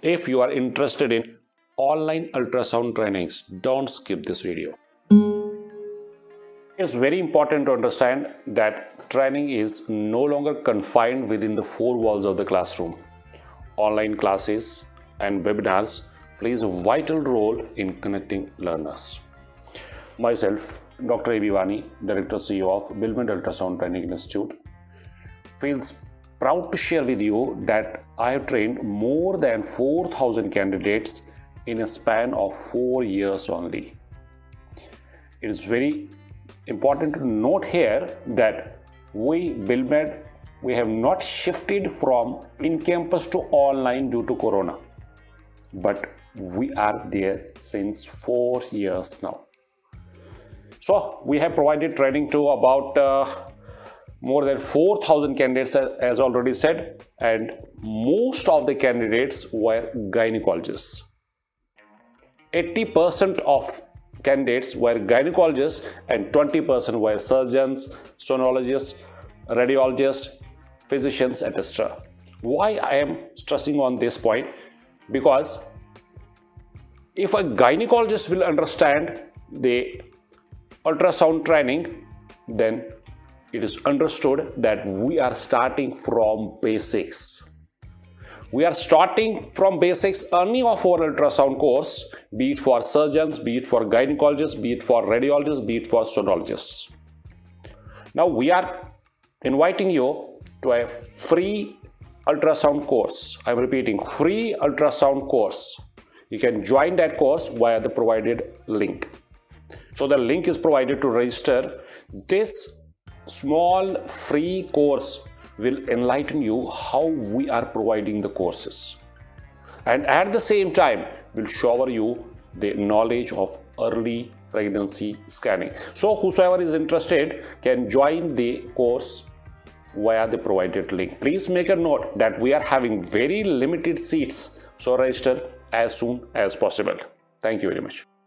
If you are interested in online ultrasound trainings, don't skip this video. It's very important to understand that training is no longer confined within the four walls of the classroom. Online classes and webinars plays a vital role in connecting learners. Myself, Dr. Wani, Director CEO of Bilmed Ultrasound Training Institute, feels proud to share with you that I have trained more than 4,000 candidates in a span of 4 years only. It is very important to note here that we have not shifted from in-campus to online due to Corona, but we are there since 4 years now. So we have provided training to about more than 4,000 candidates, as already said, and most of the candidates were gynecologists. 80% of candidates were gynecologists and 20% were surgeons, sonologists, radiologists, physicians, etc. Why I am stressing on this point? Because if a gynecologist will understand the ultrasound training, then it is understood that we are starting from basics. We are starting from basics any of our ultrasound course, be it for surgeons, be it for gynecologists, be it for radiologists, be it for sonologists. Now we are inviting you to a free ultrasound course. I'm repeating, free ultrasound course. You can join that course via the provided link. So the link is provided to register. This small free course will enlighten you how we are providing the courses, and at the same time will shower you the knowledge of early pregnancy scanning. So whosoever is interested can join the course via the provided link. Please make a note that we are having very limited seats, so register as soon as possible. Thank you very much.